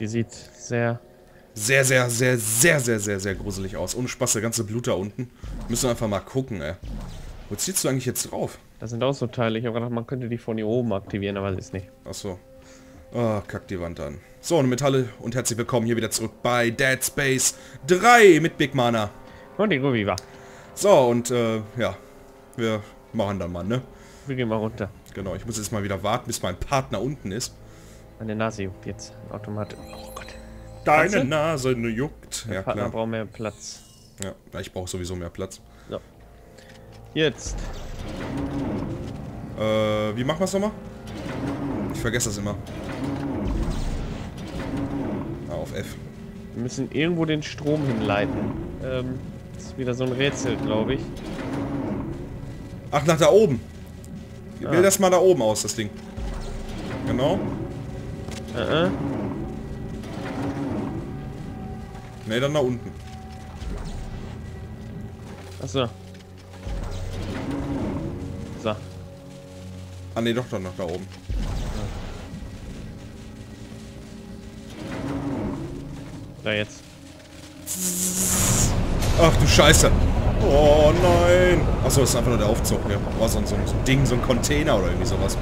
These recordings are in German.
Die sieht sehr gruselig aus. Ohne Spaß, der ganze Blut da unten. Müssen wir einfach mal gucken, ey. Wo ziehst du eigentlich jetzt drauf? Das sind auch so Teile. Ich habe gedacht, man könnte die von hier oben aktivieren, aber das ist nicht. Achso. Ah, kack die Wand an. So, und Metalle und herzlich willkommen hier wieder zurück bei Dead Space 3 mit Big Mana. Und ingoviva. So, und ja. Wir machen dann mal, ne? Wir gehen mal runter. Genau, ich muss jetzt mal wieder warten, bis mein Partner unten ist. Meine Nase juckt jetzt automatisch. Oh Gott. Deine Platze? Nase juckt. Der ja, Partner braucht mehr Platz. Ja, ich brauche sowieso mehr Platz. So. Jetzt. Wie machen wir es nochmal? Ich vergesse das immer. Ah, auf F. Wir müssen irgendwo den Strom hinleiten. Das ist wieder so ein Rätsel, glaube ich. Ach, nach da oben. Ich will das mal da oben aus, das Ding. Genau. Ne, dann nach unten. Achso. So. Ah ne, doch noch da oben. Da jetzt. Ach du Scheiße. Oh nein. Achso, das ist einfach nur der Aufzug. Ja. Oh, so ein Ding, so ein Container oder irgendwie sowas.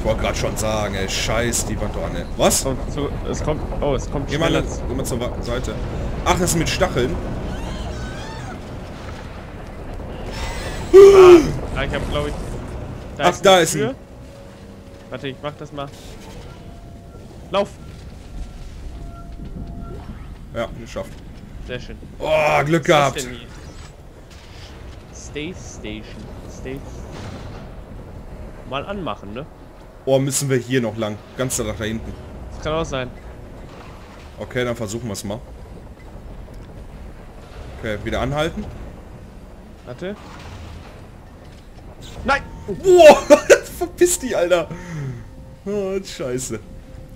Ich wollte gerade schon sagen, ey, scheiß die Wand doch an, ey. Was? Es kommt schneller. Geh mal zur Seite. Ach, das ist mit Stacheln. Ah, ich hab, glaube ich... Da ist eine Tür. Warte, ich mach das mal. Lauf! Ja, geschafft. Sehr schön. Oh, Glück gehabt! Stay Station. Stay... Mal anmachen, ne? Oh, müssen wir hier noch lang. Ganz nach da hinten. Das kann auch sein. Okay, dann versuchen wir es mal. Okay, wieder anhalten. Warte. Nein! Boah! Verpiss die, Alter! Oh, scheiße.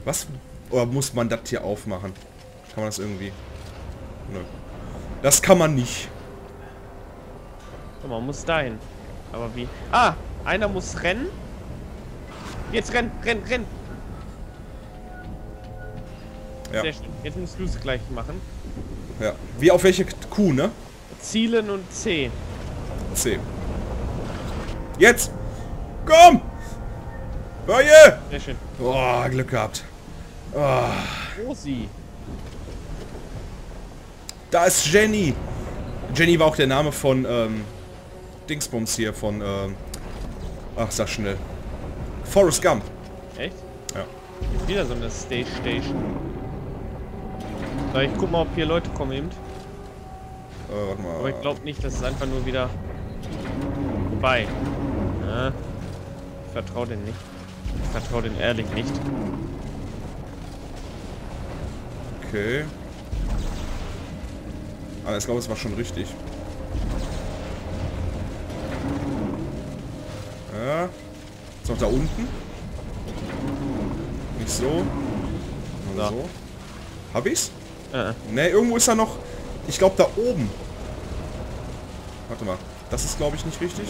Was? Oder muss man das hier aufmachen? Kann man das irgendwie? Nö. Das kann man nicht. Man muss dahin. Aber wie? Ah! Einer muss rennen. Jetzt renn! Ja. Sehr schön. Jetzt musst du es gleich machen. Ja. Wie auf welche Kuh, ne? Zielen und C. C. Jetzt! Komm! Hör! Sehr schön. Oh, Glück gehabt. Oh. Rosi. Da ist Jenny. Jenny war auch der Name von Dingsbums hier, von ach, sag schnell. Forrest Gump. Echt? Ja. Ist wieder so eine Station. So, ich guck mal, ob hier Leute kommen eben. Warte mal. Aber ich glaube nicht, das ist einfach nur wieder... Wobei. Ja. Ich vertraue den nicht. Ich vertraue den ehrlich nicht. Okay. Aber ich glaube, es war schon richtig. Ja. Ist noch da unten. Nicht so. Oder so. Hab ich's? Ne, irgendwo ist er noch. Ich glaube da oben. Warte mal. Das ist glaube ich nicht richtig.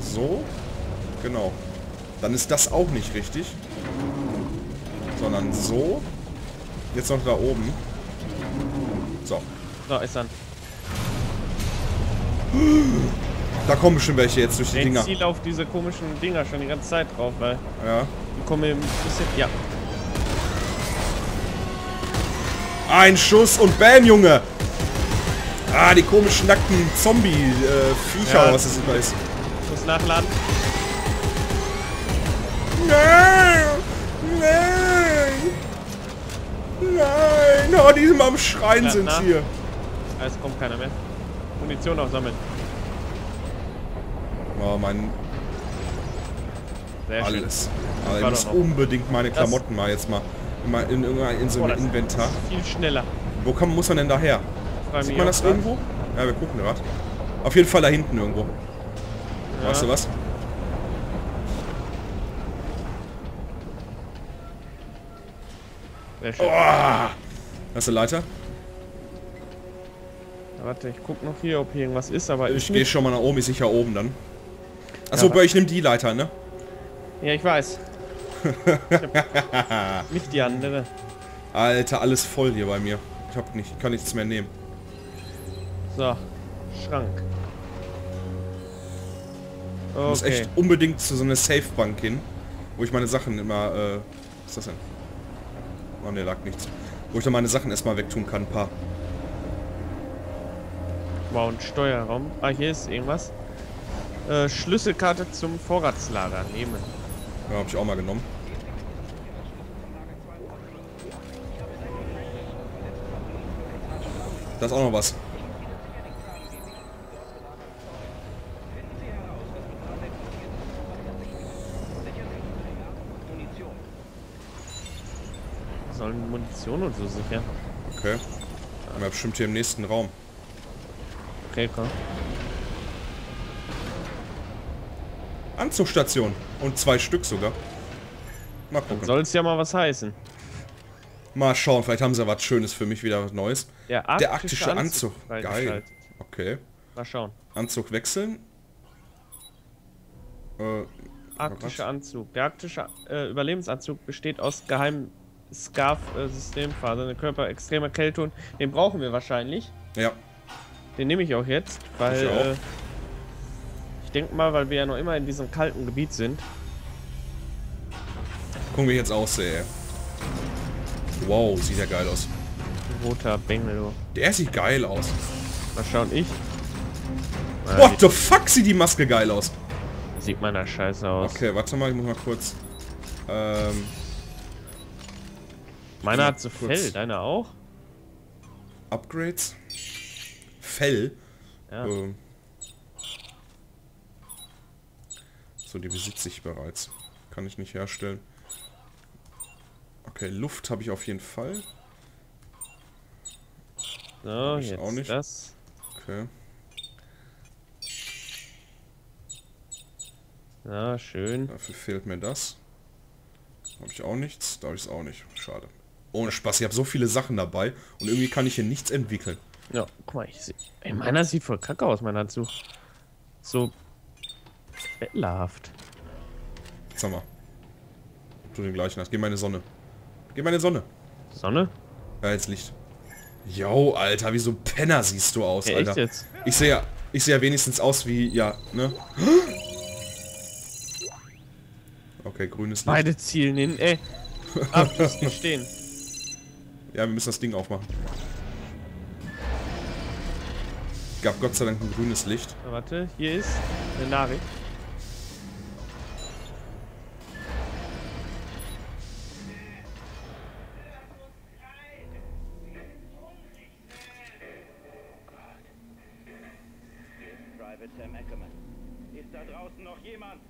So. Genau. Dann ist das auch nicht richtig. Sondern so. Jetzt noch da oben. So. Da ist dann. Da kommen schon welche jetzt durch die Dinger. Ich ziele auf diese komischen Dinger schon die ganze Zeit drauf, weil... Ja. Die kommen eben ein bisschen... Ja. Ein Schuss und bam, Junge! Ah, die komischen nackten Zombie-Viecher, was das immer ist. Ich muss nachladen. Nein! Nein! Nein! Oh, die am Schreien sind hier. Es kommt keiner mehr. Munition aufsammeln. Oh, mein... Sehr alles. Aber ich muss unbedingt meine Klamotten mal jetzt mal in so einem Inventar. Viel schneller. Wo muss man denn daher? Sieht man das irgendwo? Ja, wir gucken gerade. Auf jeden Fall da hinten irgendwo. Ja. Weißt du was? Sehr schön. Oh, hast du Leiter? Warte, ich guck noch hier, ob hier irgendwas ist, aber... Ich gehe schon mal nach oben, ist sicher oben dann. Achso, ja, ich nehme die Leiter, ne? Ja, ich weiß. Nicht die andere. Alter, alles voll hier bei mir. Ich hab nicht, kann nichts mehr nehmen. So, Schrank. Okay. Ich muss echt unbedingt zu so einer Safe-Bank hin, wo ich meine Sachen immer, was ist das denn? Oh ne, lag nichts. Wo ich dann meine Sachen erstmal wegtun kann, ein paar. Wow, ein Steuerraum. Ah, hier ist irgendwas. Schlüsselkarte zum Vorratslager nehmen. Ja, hab ich auch mal genommen. Da ist auch noch was. Sollen Munition und so sicher. Okay. Haben wir bestimmt hier im nächsten Raum. Okay, komm. Anzugstation. Und 2 Stück sogar. Mal gucken. Soll es ja mal was heißen. Mal schauen, vielleicht haben sie ja was Schönes für mich, wieder was Neues. Der arktische Anzug. Geil. Okay. Mal schauen. Anzug wechseln. Arktischer Anzug. Der arktische Überlebensanzug besteht aus geheimen Scarf-Systemfasern. Der Körper extremer Kälte und den brauchen wir wahrscheinlich. Ja. Den nehme ich auch jetzt, weil... ich denke mal, weil wir ja noch immer in diesem kalten Gebiet sind. Gucken wir jetzt aussehe. Wow, sieht ja geil aus. Roter Bengel. Der sieht geil aus. Mal schauen, ich. What the fuck, sieht die Maske geil aus. Sieht meiner Scheiße aus. Okay, warte mal, ich muss mal kurz. Meiner hat so Fell, deiner auch? Upgrades? Fell? Ja. So, die besitze ich bereits. Kann ich nicht herstellen. Okay, Luft habe ich auf jeden Fall. So, jetzt auch nicht. Das. Okay. Na, schön. Dafür fehlt mir das. Habe ich auch nichts. Da habe ich es auch nicht. Schade. Ohne Spaß, ich habe so viele Sachen dabei und irgendwie kann ich hier nichts entwickeln. Ja, guck mal, ey, meiner sieht voll kacke aus, meiner zu. So bettlerhaft. Sag mal. Du den gleichen hast. Geh meine Sonne. Geh meine Sonne. Sonne? Ja, jetzt Licht. Jo, Alter, wie so ein Penner siehst du aus, ja, Alter. Echt jetzt? Ich sehe ja wenigstens aus wie, ja, ne? Okay, grünes Licht. Beide zielen hin, ey. Ab, müssen stehen. Ja, wir müssen das Ding aufmachen. Gab Gott sei Dank ein grünes Licht. Na, warte, hier ist eine Nachricht. Sam Ackerman. Ist da draußen noch jemand?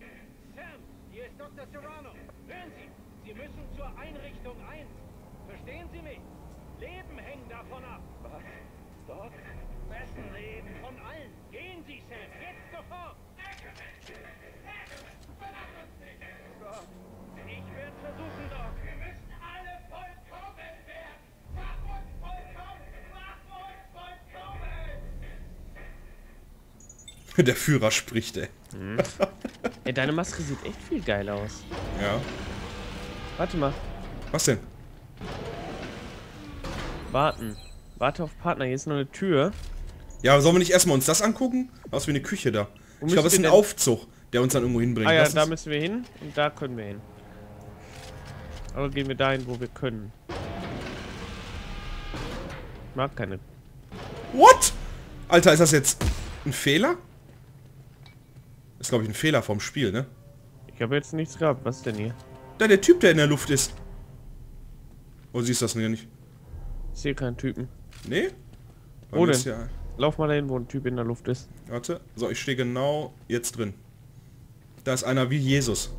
Sam, hier ist Dr. Serrano. Hören Sie, Sie müssen zur Einrichtung 1. Verstehen Sie mich? Leben hängen davon ab. Was? Dort? Wessen Leben? Von allen. Gehen Sie, Sam, jetzt sofort. Ackerman! Ackerman! Verlass uns nicht! Gott, ich werde versuchen, Doc. Wir müssen alle vollkommen werden. Mach uns vollkommen! Mach uns vollkommen! Der Führer spricht, ey. Mhm. Ey, deine Maske sieht echt viel geil aus. Ja. Warte mal. Was denn? Warten. Warte auf Partner. Hier ist noch eine Tür. Ja, aber sollen wir nicht erstmal uns das angucken? Aus wie eine Küche da. Wo ich glaube, das ist ein Aufzug, der uns dann irgendwo hinbringt. Ah ja, da müssen wir hin und da können wir hin. Aber gehen wir dahin, wo wir können. Ich mag keine. What? Alter, ist das jetzt ein Fehler? Ist, glaube ich, ein Fehler vom Spiel, ne? Ich habe jetzt nichts gehabt. Was denn hier? Da, der Typ, der in der Luft ist. Oh, siehst du das denn hier nicht? Ich sehe keinen Typen. Nee? Wo denn? Ja... Lauf mal dahin, wo ein Typ in der Luft ist. Warte. So, ich stehe genau jetzt drin. Da ist einer wie Jesus.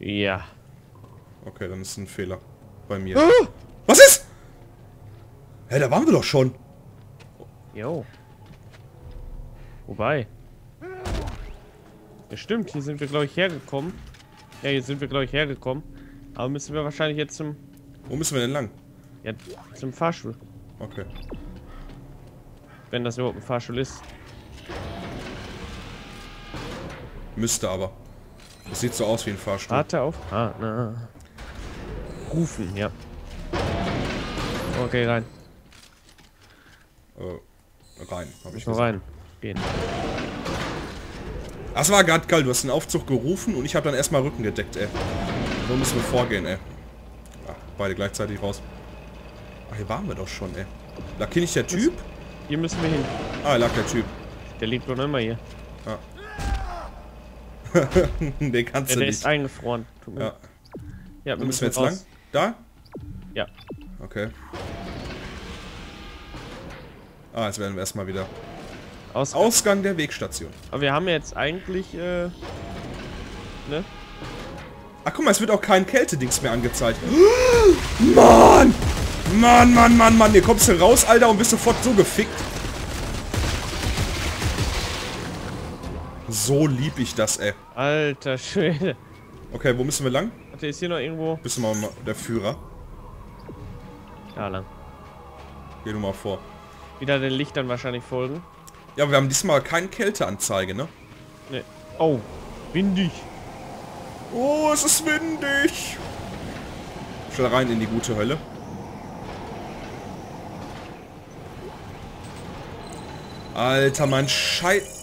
Ja. Okay, dann ist ein Fehler. Bei mir. Ah! Was ist? Hä, da waren wir doch schon. Jo. Wobei. Ja, stimmt, hier sind wir, glaube ich, hergekommen. Ja, hier sind wir, glaube ich, hergekommen. Aber müssen wir wahrscheinlich jetzt zum... Wo müssen wir denn lang? Ja, zum Fahrstuhl. Okay. Wenn das überhaupt ein Fahrstuhl ist. Müsste aber. Das sieht so aus wie ein Fahrstuhl. Warte auf Partner. Rufen, ja. Okay, rein. Rein, habe ich gesagt. Rein. Gehen. Das war grad geil, du hast den Aufzug gerufen und ich habe dann erstmal Rücken gedeckt, ey. So müssen wir vorgehen, ey. Ach, beide gleichzeitig raus. Ach, hier waren wir doch schon, ey. Lag hier nicht der Typ? Hier müssen wir hin. Ah, lag der Typ. Der liegt doch immer hier. Ja. Den kannst du nicht. Der ist eingefroren. Tut mir. Ja. Ja, wir müssen jetzt raus. Lang. Da? Ja. Okay. Ah, jetzt werden wir erstmal wieder... Ausgang der Wegstation. Aber wir haben jetzt eigentlich, ne? Ach guck mal, es wird auch kein Kältedings mehr angezeigt. Mann! Mann, Mann, Mann, Mann. Hier kommst du raus, Alter, und bist sofort so gefickt. So lieb ich das, ey. Alter Schwede. Okay, wo müssen wir lang? Warte, ist hier noch irgendwo... Bist du mal der Führer? Da lang. Geh du mal vor. Wieder den Lichtern wahrscheinlich folgen. Ja, wir haben diesmal keine Kälteanzeige, ne? Ne. Oh, windig. Oh, es ist windig. Schnell rein in die gute Hölle. Alter, mein Scheiß...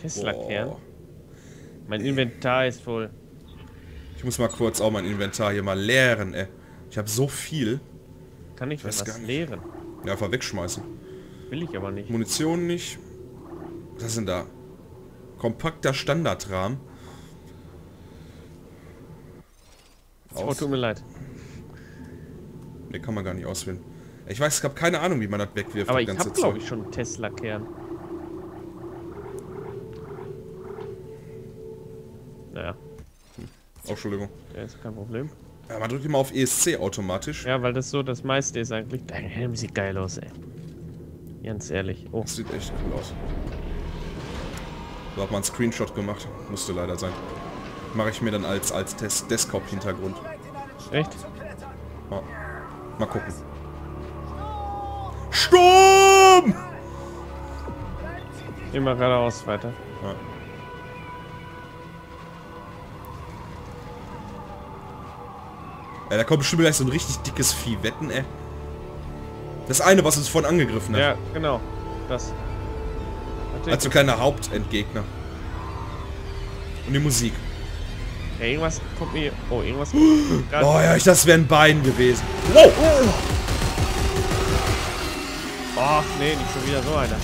Tesla-Kern? Mein Inventar ist voll. Ich muss mal kurz auch mein Inventar hier mal leeren, ey. Ich habe so viel. Kann ich was leeren? Ja, einfach wegschmeißen. Will ich aber nicht. Munition nicht. Was ist denn da? Kompakter Standardrahmen. Oh, tut mir leid. Ne, kann man gar nicht auswählen. Ich weiß, ich habe keine Ahnung, wie man das wegwirft. Aber ich habe, glaube ich, schon einen Tesla-Kern. Naja. Oh, Entschuldigung. Ja, ist kein Problem. Ja, man drückt immer auf ESC automatisch. Ja, weil das so das meiste ist eigentlich. Dein Helm sieht geil aus, ey. Ganz ehrlich. Oh. Das sieht echt cool aus. So hat man einen Screenshot gemacht. Musste leider sein. Mache ich mir dann als Desktop-Hintergrund. Echt? Ja. Mal gucken. Sturm! Immer geradeaus weiter. Ja. Ja, da kommt bestimmt gleich so ein richtig dickes Vieh. Wetten, ey. Das eine, was uns vorhin angegriffen hat. Ja, genau. Das. Also kleiner Hauptendgegner. Und die Musik. Ja, irgendwas kommt mir... Oh, irgendwas kommt mir... Oh ja, das wäre ein Bein gewesen. Wow! Ach nee, nicht schon wieder so einer.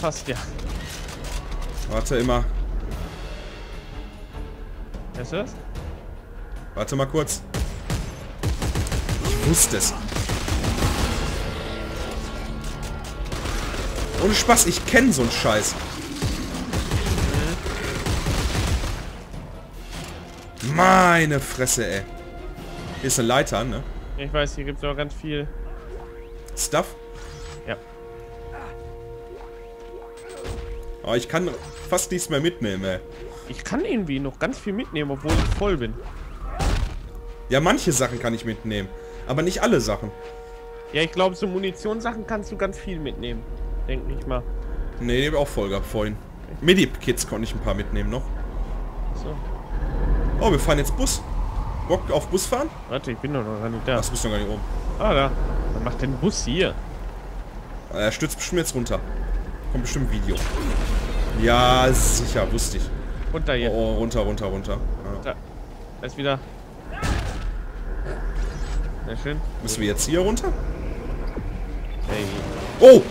Passt ja. Warte immer. Weißt du das? Warte mal kurz. Ich wusste es. Ohne Spaß, ich kenne so einen Scheiß. Meine Fresse, ey. Hier ist eine Leiter, ne? Ich weiß, hier gibt es auch ganz viel... Stuff? Ja. Aber ich kann fast nichts mehr mitnehmen, ey. Ich kann irgendwie noch ganz viel mitnehmen, obwohl ich voll bin. Ja, manche Sachen kann ich mitnehmen, aber nicht alle Sachen. Ja, ich glaube, so Munitionssachen kannst du ganz viel mitnehmen. Denk nicht mal. Nee, ich habe auch voll gehabt vorhin. Medip-Kits konnte ich ein paar mitnehmen noch. So. Oh, wir fahren jetzt Bus. Bock auf Bus fahren? Warte, ich bin doch noch gar nicht da. Das bist du noch gar nicht oben. Ah, da. Dann macht den Bus hier. Er stürzt bestimmt jetzt runter. Kommt bestimmt ein Video. Ja, sicher, wusste ich. Runter hier. Oh, oh, runter, runter, runter. Ja. Da ist wieder... Sehr schön. Müssen wir jetzt hier runter? Hey. Oh!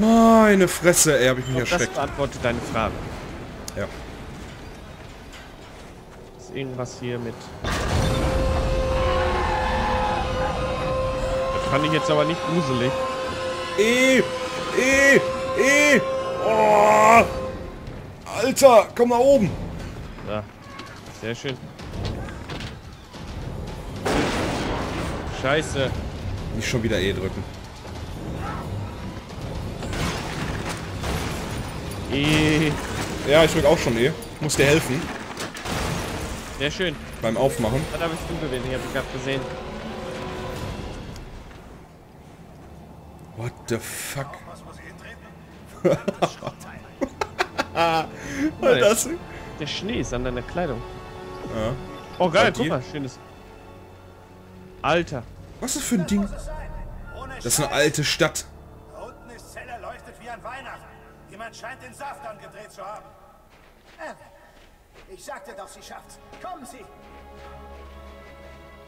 Meine Fresse, ey, habe ich mich erschreckt. Das beantwortet deine Frage. Ja. Ist irgendwas hier mit... Das fand ich jetzt aber nicht gruselig. Oh! Alter, komm mal oben! Ja. Sehr schön. Scheiße. Nicht schon wieder E drücken. E. Ja, ich drück auch schon E. Ich muss dir helfen. Sehr schön. Beim Aufmachen. Da bist du gewesen, ich hab dich gerade gesehen. What the fuck? Nein, das? Der Schnee ist an deiner Kleidung. Ja. Oh geil, guck mal, schönes. Alter. Was ist das für ein Ding? Das ist eine alte Stadt. Da unten ist Zelle, leuchtet wie an Weihnachten. Jemand scheint den Saft angedreht zu haben. Ich sagte doch, sie schafft's. Kommen Sie!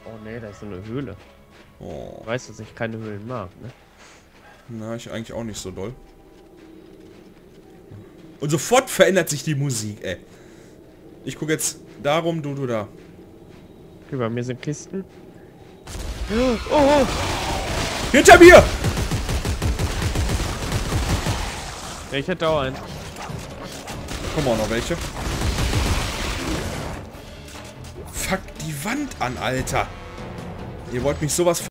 Oh ne, da ist so eine Höhle. Oh. Du weißt, dass ich keine Höhlen mag, ne? Na, ich eigentlich auch nicht so doll. Und sofort verändert sich die Musik, ey. Ich gucke jetzt darum, du da. Okay, bei mir sind Kisten. Oh! Hinter mir! Ja, ich hätte auch einen. Kommen auch noch welche. Fuck die Wand an, Alter. Ihr wollt mich sowas...